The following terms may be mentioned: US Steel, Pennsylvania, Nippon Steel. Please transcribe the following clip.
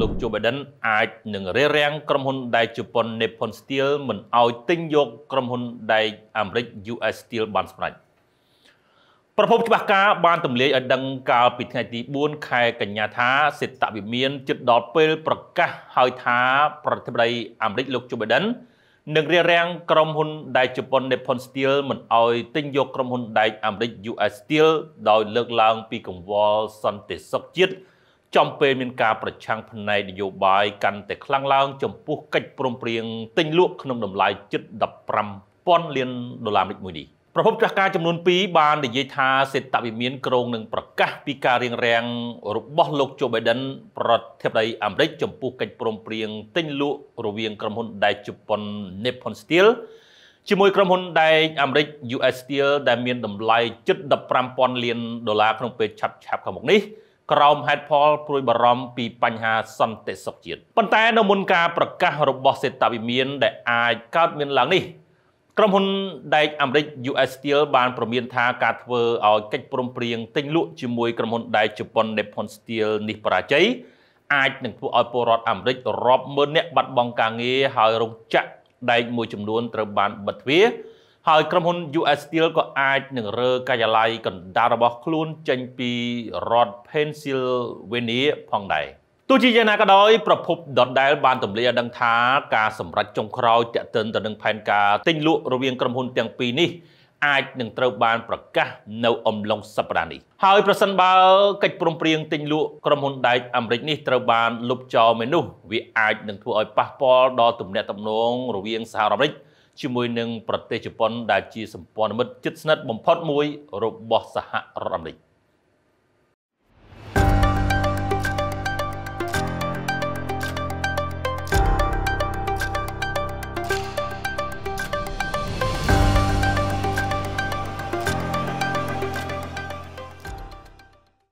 លោកជូបៃដិនអាចនឹងរារាំងក្រុមហ៊ុនដែកជប៉ុន Nippon Steel មិនឲ្យទិញយកក្រុមហ៊ុនដែកអាមេរិក US Steel បានសម្រេចប្រភពច្បាស់ការបានទម្លាយឲ្យដឹងកាលពីថ្ងៃទី4ខែកញ្ញាថាសេតវិមានជិតដល់ពេលប្រកាសហើយថាប្រធានាធិបតីអាមេរិកលោកជូបៃដិននឹងរារាំងក្រុមហ៊ុនដែកជប៉ុន Nippon Steel មិនឲ្យទិញយកក្រុមហ៊ុនដែកអាមេរិក US Steel ដោយលើកឡើងពីកង្វល់សន្តិសុខជាតិចំពេលមានការប្រឆាំងផ្នែកនយោបាយកាន់តែខ្លាំងឡើងចំពោះកិច្ចព្រមព្រៀងទិញលក់ក្នុងតម្លៃជិត 15,000 លានដុល្លារអាមេរិកមួយនេះប្រភពចាស់ការចំនួន2បាននិយាយថាសេតវិមានក្រុងនឹងប្រកាសពីការរៀបរៀងរបស់លោកជូបៃដិនប្រធានាធិបតីអាមេរិកចំពោះកិច្ចព្រមព្រៀងទិញលក់រវាងក្រុមហ៊ុនដែកជប៉ុន Nippon Steel ជាមួយក្រុមហ៊ុនដែកអាមេរិក US Steel ដែលមានតម្លៃជិត 15,000 លានដុល្លារក្នុងពេលឆាប់ខាងមុខនេះក្រោមហេតុផលព្រួយបារម្ភពីបញ្ហាសន្តិសុខជាតិប៉ុន្តែនៅមុនការប្រកាសរបស់សេតវិមានដែលអាចកើតមានឡើងនេះក្រុមហ៊ុនដែកអាមេរិក US Steel បានព្រមានថាការធ្វើឲ្យកិច្ចព្រមព្រៀងទិញលក់ជាមួយក្រុមហ៊ុនដែកជប៉ុន Nippon Steel នេះបរាជ័យអាចនឹងធ្វើឲ្យពលរដ្ឋអាមេរិករាប់ម៉ឺននាក់បាត់បង់ការងារហើយរោងចក្រដែកមួយចំនួនត្រូវបានបិទទ្វារហើយក្រុមហ៊ុន US Steel ក៏អាចនឹងរើការិយាល័យកណ្ដាលរបស់ខ្លួនចេញពីរដ្ឋ Pennsylvania ផងដែរទោះជាយ៉ាងណាក៏ដោយប្រភពដដែលបានទម្លាយឲ្យដឹងថាការសម្រេចចុងក្រោយទាក់ទិនទៅនឹងផែនការទិញលក់រវាងក្រុមហ៊ុនទាំងពីរនេះអាចនឹងត្រូវបានប្រកាសនៅអំឡុងសប្តាហ៍នេះហើយប្រសិនបើកិច្ចព្រមព្រៀងទិញលក់ក្រុមហ៊ុនដែកអាមេរិកនេះត្រូវបានលុបចោលមែននោះវាអាចនឹងធ្វើឲ្យប៉ះពាល់ដល់ទំនាក់ទំនងរវាងសហរដ្ឋអាមេរិកជាមួយនឹងប្រទេសជប៉ុនដែលជាសម្ព័ន្ធមិត្តជិតស្និទ្ធបំផុតមួយរបស់សហរដ្ឋអាមេរិក